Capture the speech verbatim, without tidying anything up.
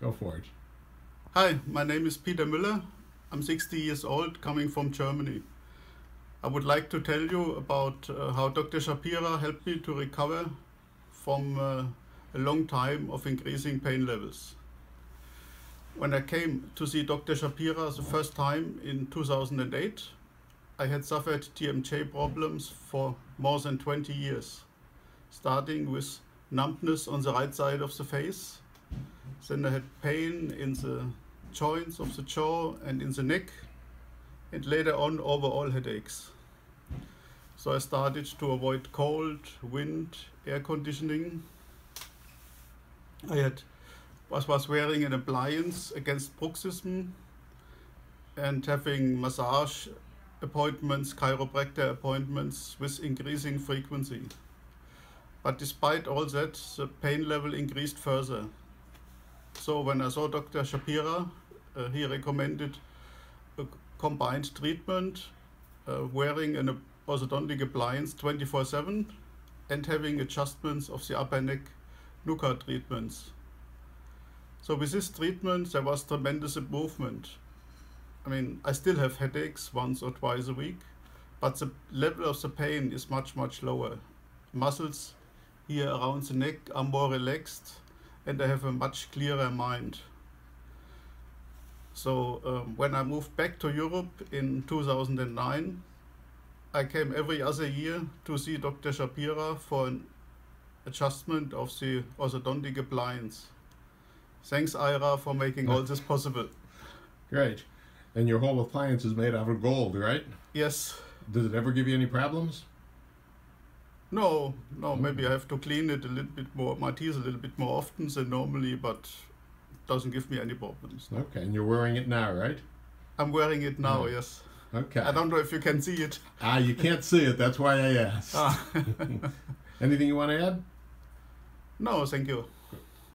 Go for it. Hi, my name is Peter Müller. I'm sixty years old, coming from Germany. I would like to tell you about uh, how Doctor Shapira helped me to recover from uh, a long time of increasing pain levels. When I came to see Doctor Shapira the first time in two thousand eight, I had suffered T M J problems for more than twenty years, starting with numbness on the right side of the face. Then I had pain in the joints of the jaw and in the neck, and later on overall headaches. So I started to avoid cold, wind, air conditioning. I had, was, was wearing an appliance against bruxism and having massage appointments, chiropractor appointments with increasing frequency. But despite all that, the pain level increased further. So when I saw Doctor Shapira, uh, he recommended a combined treatment, uh, wearing an orthodontic appliance twenty-four seven and having adjustments of the upper neck NUCCA treatments. So with this treatment, there was tremendous improvement. I mean, I still have headaches once or twice a week, but the level of the pain is much, much lower. Muscles here around the neck are more relaxed, and I have a much clearer mind. So um, when I moved back to Europe in two thousand nine, I came every other year to see Doctor Shapira for an adjustment of the orthodontic appliance. Thanks, Ira, for making all this possible. Great. And your whole appliance is made out of gold, right? Yes. Does it ever give you any problems? No, no, maybe I have to clean it a little bit more, my teeth a little bit more often than normally, but it doesn't give me any problems. No. Okay, and you're wearing it now, right? I'm wearing it now, yeah. Yes. Okay. I don't know if you can see it. Ah, you can't see it, that's why I asked. Ah. Anything you want to add? No, thank you.